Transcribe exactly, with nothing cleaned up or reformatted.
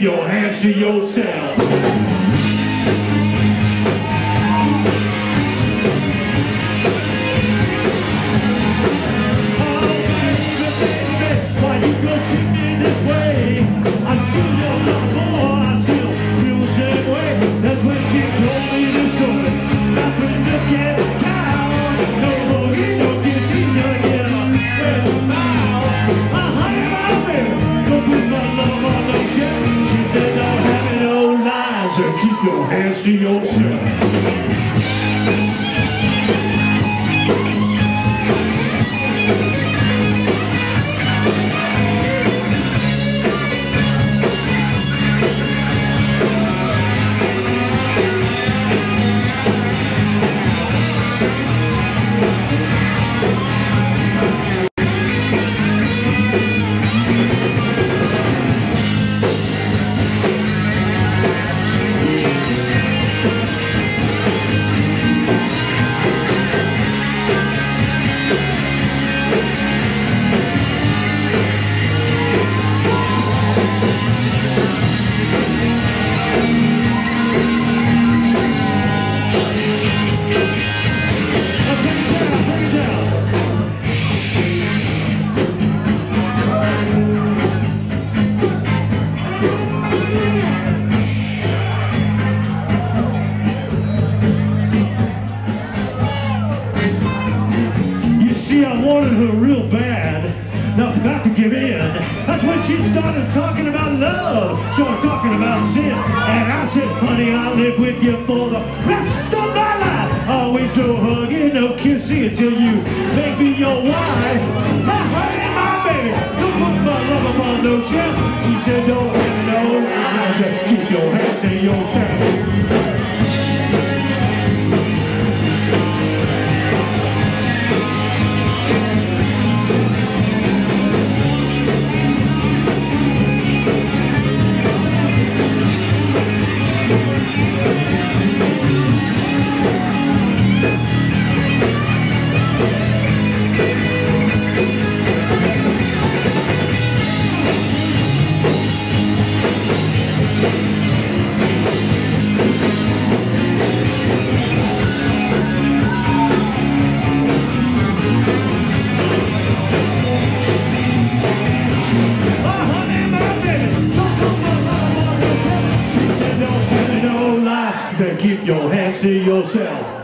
Your hands to yourself. Keep your hands to yourself. Her real bad, and I was about to give in. That's when she started talking about love, started talking about sin, and I said, honey, I'll live with you for the rest of my life. Always no hugging, no kissing until you make me your wife. My honey, my baby, don't put my love upon no shelf. She said, don't have no eyes, keep your hands to yourself. Keep your hands to yourself.